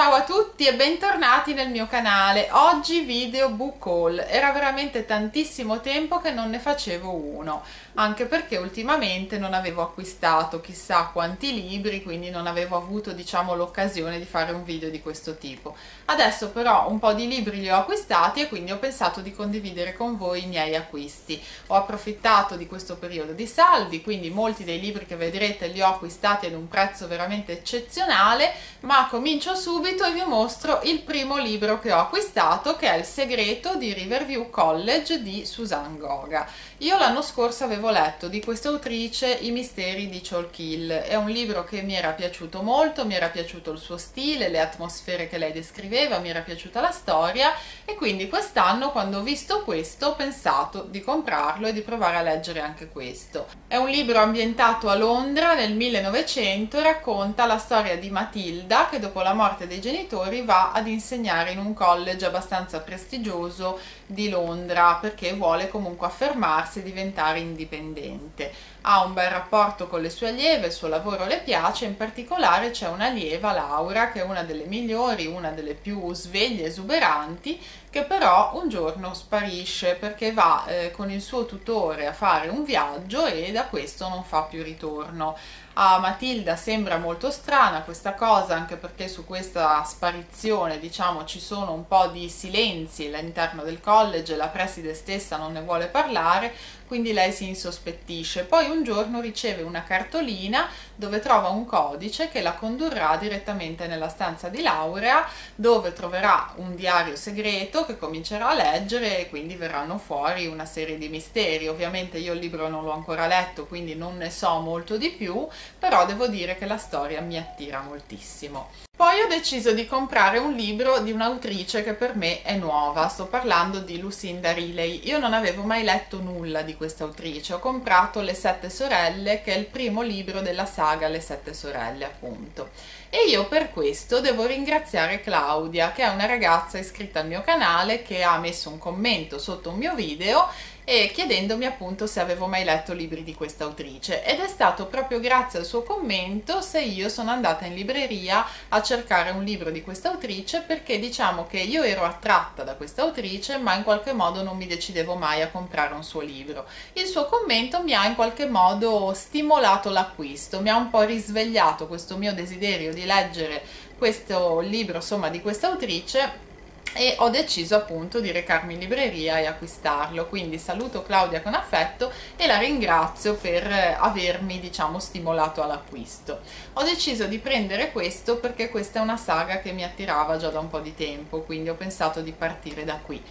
Ciao a tutti e bentornati nel mio canale. Oggi video book haul. Era veramente tantissimo tempo che non ne facevo uno, anche perché ultimamente non avevo acquistato chissà quanti libri, quindi non avevo avuto, diciamo, l'occasione di fare un video di questo tipo. Adesso però un po' di libri li ho acquistati e quindi ho pensato di condividere con voi i miei acquisti. Ho approfittato di questo periodo di saldi, quindi molti dei libri che vedrete li ho acquistati ad un prezzo veramente eccezionale, ma comincio subito e vi mostro il primo libro che ho acquistato, che è Il Segreto di Riverview College di Susanne Goga. Io l'anno scorso avevo letto di questa autrice I Misteri di Chalk Hill, è un libro che mi era piaciuto molto, mi era piaciuto il suo stile, le atmosfere che lei descriveva, mi era piaciuta la storia e quindi quest'anno quando ho visto questo ho pensato di comprarlo e di provare a leggere anche questo. È un libro ambientato a Londra nel 1900 e racconta la storia di Matilda che dopo la morte dei genitori va ad insegnare in un college abbastanza prestigioso di Londra perché vuole comunque affermarsi e diventare indipendente. Ha un bel rapporto con le sue allieve, il suo lavoro le piace, in particolare c'è un'allieva, Laura, che è una delle migliori, una delle più sveglie, esuberanti, che però un giorno sparisce perché va con il suo tutore a fare un viaggio e da questo non fa più ritorno. A Matilda sembra molto strana questa cosa, anche perché su questa sparizione, diciamo, ci sono un po' di silenzi all'interno del college, la preside stessa non ne vuole parlare, quindi lei si insospettisce. Poi un giorno riceve una cartolina dove trova un codice che la condurrà direttamente nella stanza di Laura, dove troverà un diario segreto che comincerà a leggere e quindi verranno fuori una serie di misteri. Ovviamente io il libro non l'ho ancora letto, quindi non ne so molto di più, però devo dire che la storia mi attira moltissimo. Poi ho deciso di comprare un libro di un'autrice che per me è nuova, sto parlando di Lucinda Riley. Io non avevo mai letto nulla di questa autrice, ho comprato Le Sette Sorelle, che è il primo libro della saga Le Sette Sorelle, appunto. E io per questo devo ringraziare Claudia, che è una ragazza iscritta al mio canale, che ha messo un commento sotto un mio video e chiedendomi appunto se avevo mai letto libri di questa autrice, ed è stato proprio grazie al suo commento se io sono andata in libreria a cercare un libro di questa autrice, perché diciamo che io ero attratta da questa autrice ma in qualche modo non mi decidevo mai a comprare un suo libro. Il suo commento mi ha in qualche modo stimolato l'acquisto, mi ha un po' risvegliato questo mio desiderio di leggere questo libro, insomma, di questa autrice, e ho deciso appunto di recarmi in libreria e acquistarlo. Quindi saluto Claudia con affetto e la ringrazio per avermi, diciamo, stimolato all'acquisto. Ho deciso di prendere questo perché questa è una saga che mi attirava già da un po' di tempo, quindi ho pensato di partire da qui.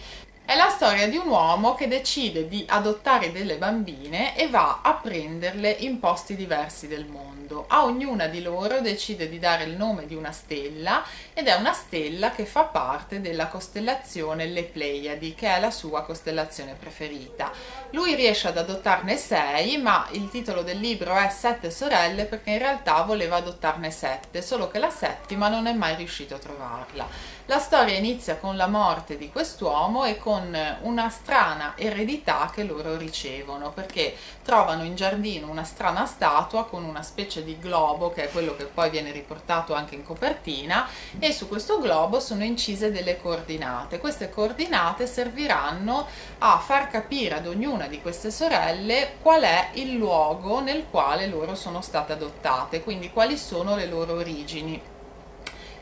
È la storia di un uomo che decide di adottare delle bambine e va a prenderle in posti diversi del mondo. A ognuna di loro decide di dare il nome di una stella, ed è una stella che fa parte della costellazione Le Pleiadi, che è la sua costellazione preferita. Lui riesce ad adottarne 6, ma il titolo del libro è Sette Sorelle perché in realtà voleva adottarne 7, solo che la settima non è mai riuscito a trovarla. La storia inizia con la morte di quest'uomo e con una strana eredità che loro ricevono, perché trovano in giardino una strana statua con una specie di globo, che è quello che poi viene riportato anche in copertina, e su questo globo sono incise delle coordinate. Queste coordinate serviranno a far capire ad ognuna di queste sorelle qual è il luogo nel quale loro sono state adottate, quindi quali sono le loro origini.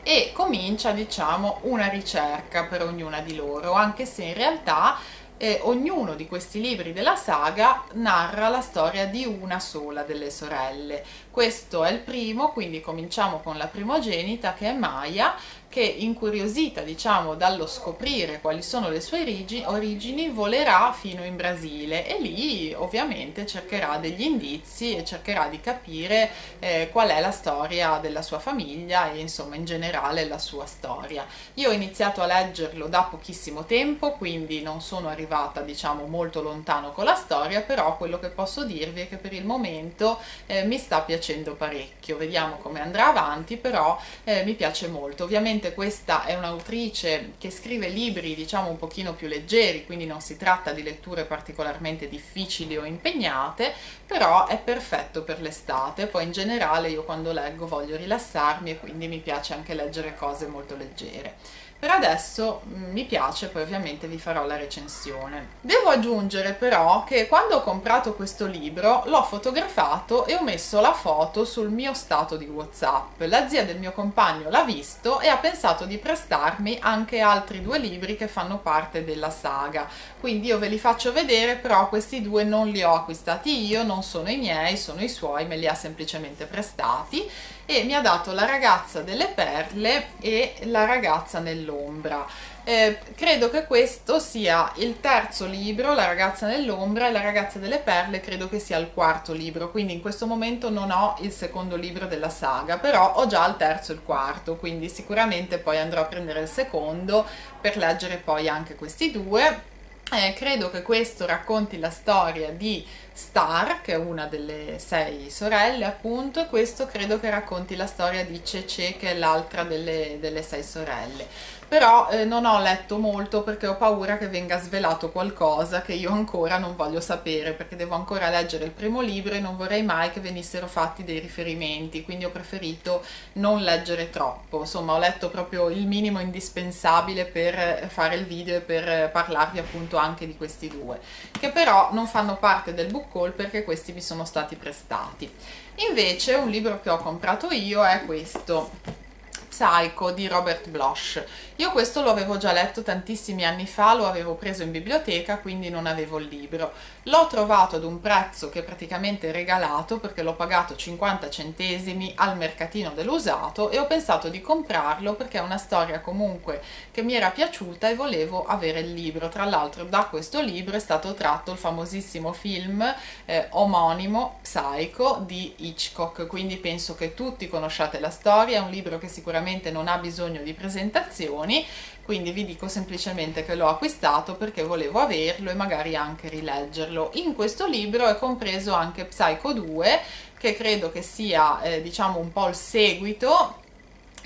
E comincia, diciamo, una ricerca per ognuna di loro, anche se in realtà ognuno di questi libri della saga narra la storia di una sola delle sorelle. Questo è il primo, quindi cominciamo con la primogenita, che è Maya, che incuriosita, diciamo, dallo scoprire quali sono le sue origini, volerà fino in Brasile e lì ovviamente cercherà degli indizi e cercherà di capire qual è la storia della sua famiglia e, insomma, in generale la sua storia. Io ho iniziato a leggerlo da pochissimo tempo, quindi non sono arrivata, diciamo, molto lontano con la storia, però quello che posso dirvi è che per il momento mi sta piacendo parecchio. Vediamo come andrà avanti, però mi piace molto. Ovviamente sicuramente questa è un'autrice che scrive libri diciamo un pochino più leggeri, quindi non si tratta di letture particolarmente difficili o impegnate, però è perfetto per l'estate. Poi in generale io quando leggo voglio rilassarmi e quindi mi piace anche leggere cose molto leggere. Per adesso mi piace, poi ovviamente vi farò la recensione. Devo aggiungere però che quando ho comprato questo libro l'ho fotografato e ho messo la foto sul mio stato di WhatsApp. La zia del mio compagno l'ha visto e ha pensato di prestarmi anche altri due libri che fanno parte della saga. Quindi io ve li faccio vedere, però questi due non li ho acquistati io, non sono i miei, sono i suoi, me li ha semplicemente prestati. E mi ha dato La ragazza delle perle e La ragazza nell'ombra. Credo che questo sia il terzo libro, La ragazza nell'ombra, e La ragazza delle perle credo che sia il quarto libro, quindi in questo momento non ho il secondo libro della saga, però ho già il terzo e il quarto, quindi sicuramente poi andrò a prendere il secondo per leggere poi anche questi due. Credo che questo racconti la storia di Star, che è una delle sei sorelle appunto, e questo credo che racconti la storia di Cece, che è l'altra delle sei sorelle. Però non ho letto molto perché ho paura che venga svelato qualcosa che io ancora non voglio sapere, perché devo ancora leggere il primo libro e non vorrei mai che venissero fatti dei riferimenti, quindi ho preferito non leggere troppo. Insomma, ho letto proprio il minimo indispensabile per fare il video e per parlarvi appunto anche di questi due, che però non fanno parte del book haul perché questi mi sono stati prestati. Invece un libro che ho comprato io è questo, Psycho di Robert Bloch. Io questo lo avevo già letto tantissimi anni fa, lo avevo preso in biblioteca, quindi non avevo il libro. L'ho trovato ad un prezzo che è praticamente regalato perché l'ho pagato 50 centesimi al mercatino dell'usato e ho pensato di comprarlo perché è una storia comunque che mi era piaciuta e volevo avere il libro. Tra l'altro da questo libro è stato tratto il famosissimo film omonimo Psycho di Hitchcock, quindi penso che tutti conosciate la storia, è un libro che sicuramente non ha bisogno di presentazioni, quindi vi dico semplicemente che l'ho acquistato perché volevo averlo e magari anche rileggerlo. In questo libro è compreso anche Psycho 2, che credo che sia diciamo un po' il seguito,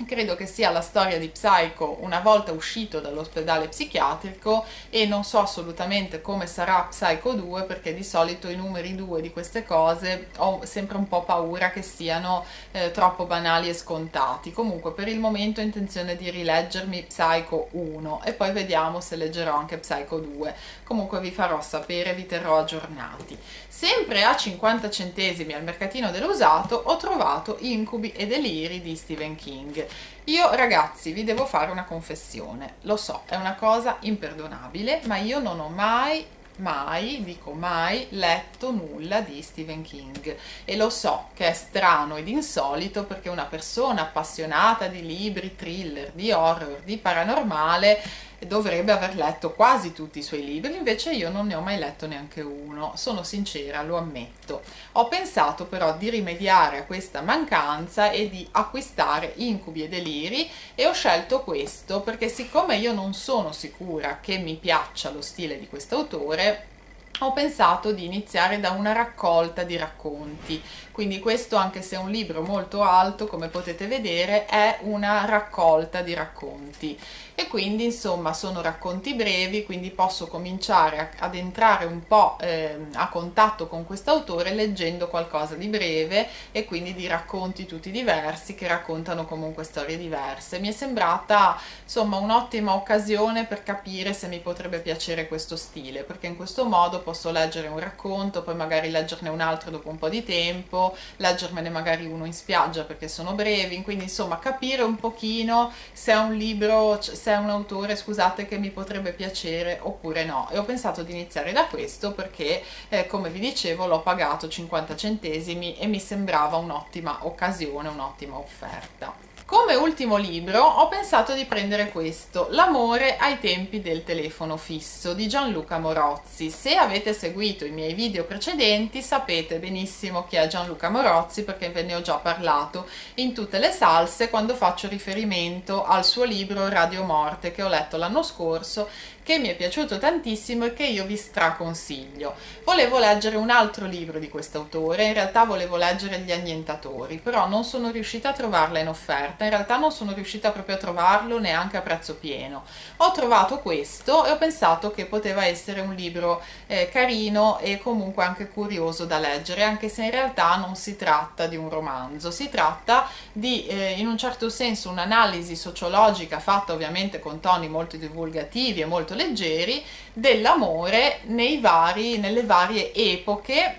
credo che sia la storia di Psycho una volta uscito dall'ospedale psichiatrico, e non so assolutamente come sarà Psycho 2 perché di solito i numeri 2 di queste cose ho sempre un po' paura che siano troppo banali e scontati. Comunque per il momento ho intenzione di rileggermi Psycho 1 e poi vediamo se leggerò anche Psycho 2, comunque vi farò sapere, vi terrò aggiornati. Sempre a 50 centesimi al mercatino dell'usato ho trovato Incubi e deliri di Stephen King. Io ragazzi vi devo fare una confessione, lo so è una cosa imperdonabile, ma io non ho mai, dico mai, letto nulla di Stephen King, e lo so che è strano ed insolito perché una persona appassionata di libri, thriller, di horror, di paranormale dovrebbe aver letto quasi tutti i suoi libri, invece io non ne ho mai letto neanche uno, sono sincera, lo ammetto. Ho pensato però di rimediare a questa mancanza e di acquistare Incubi e deliri, e ho scelto questo perché siccome io non sono sicura che mi piaccia lo stile di quest'autore, ho pensato di iniziare da una raccolta di racconti, quindi questo, anche se è un libro molto alto come potete vedere, è una raccolta di racconti e quindi insomma sono racconti brevi, quindi posso cominciare ad entrare un po' a contatto con quest'autore leggendo qualcosa di breve e quindi di racconti tutti diversi che raccontano comunque storie diverse. Mi è sembrata insomma un'ottima occasione per capire se mi potrebbe piacere questo stile, perché in questo modo posso leggere un racconto, poi magari leggerne un altro dopo un po' di tempo, leggermene magari uno in spiaggia perché sono brevi, quindi insomma capire un pochino se è un libro, se è un autore, scusate, che mi potrebbe piacere oppure no. E ho pensato di iniziare da questo perché come vi dicevo l'ho pagato 50 centesimi e mi sembrava un'ottima occasione, un'ottima offerta. Come ultimo libro ho pensato di prendere questo, L'amore ai tempi del telefono fisso di Gianluca Morozzi. Se avete seguito i miei video precedenti sapete benissimo chi è Gianluca Morozzi perché ve ne ho già parlato in tutte le salse quando faccio riferimento al suo libro Radio Morte, che ho letto l'anno scorso, che mi è piaciuto tantissimo e che io vi straconsiglio. Volevo leggere un altro libro di quest'autore, in realtà volevo leggere Gli Annientatori, però non sono riuscita a trovarla in offerta offerta, in realtà non sono riuscita proprio a trovarlo neanche a prezzo pieno. Ho trovato questo e ho pensato che poteva essere un libro carino e comunque anche curioso da leggere, anche se in realtà non si tratta di un romanzo, si tratta di in un certo senso un'analisi sociologica fatta ovviamente con toni molto divulgativi e molto leggeri dell'amore nelle varie epoche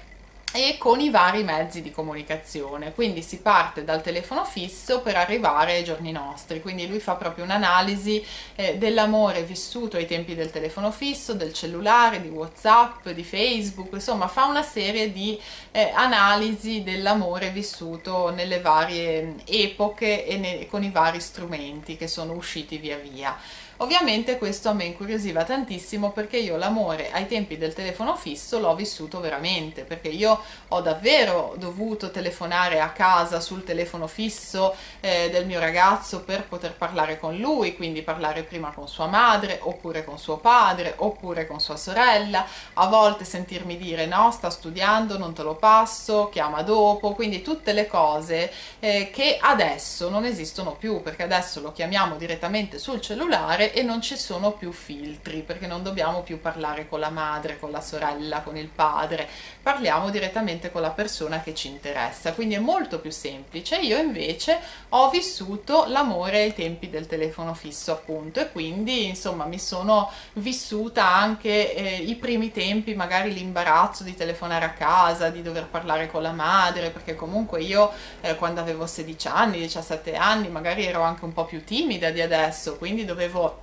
e con i vari mezzi di comunicazione. Quindi si parte dal telefono fisso per arrivare ai giorni nostri, quindi lui fa proprio un'analisi dell'amore vissuto ai tempi del telefono fisso, del cellulare, di WhatsApp, di Facebook, insomma fa una serie di analisi dell'amore vissuto nelle varie epoche e con i vari strumenti che sono usciti via via. Ovviamente questo a me incuriosiva tantissimo, perché io l'amore ai tempi del telefono fisso l'ho vissuto veramente, perché io ho davvero dovuto telefonare a casa sul telefono fisso del mio ragazzo per poter parlare con lui, quindi parlare prima con sua madre, oppure con suo padre, oppure con sua sorella, a volte sentirmi dire no, sta studiando, non te lo passo, chiama dopo, quindi tutte le cose che adesso non esistono più, perché adesso lo chiamiamo direttamente sul cellulare e non ci sono più filtri, perché non dobbiamo più parlare con la madre, con la sorella, con il padre, parliamo direttamente con la persona che ci interessa, quindi è molto più semplice. Io invece ho vissuto l'amore ai tempi del telefono fisso, appunto, e quindi insomma mi sono vissuta anche i primi tempi, magari l'imbarazzo di telefonare a casa, di dover parlare con la madre, perché comunque io quando avevo 16 anni, 17 anni, magari ero anche un po' più timida di adesso, quindi dovevo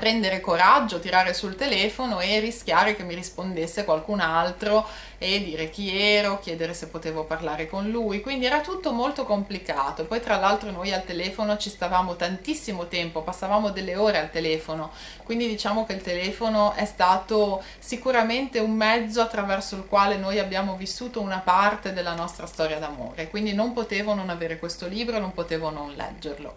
prendere coraggio, tirare sul telefono e rischiare che mi rispondesse qualcun altro e dire chi ero, chiedere se potevo parlare con lui, quindi era tutto molto complicato. Poi tra l'altro noi al telefono ci stavamo tantissimo tempo, passavamo delle ore al telefono, quindi diciamo che il telefono è stato sicuramente un mezzo attraverso il quale noi abbiamo vissuto una parte della nostra storia d'amore, quindi non potevo non avere questo libro, non potevo non leggerlo.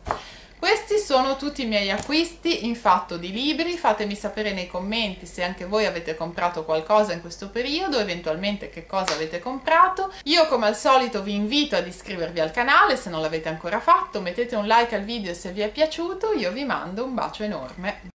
Questi sono tutti i miei acquisti in fatto di libri. Fatemi sapere nei commenti se anche voi avete comprato qualcosa in questo periodo, eventualmente che cosa avete comprato. Io come al solito vi invito ad iscrivervi al canale se non l'avete ancora fatto, mettete un like al video se vi è piaciuto, io vi mando un bacio enorme.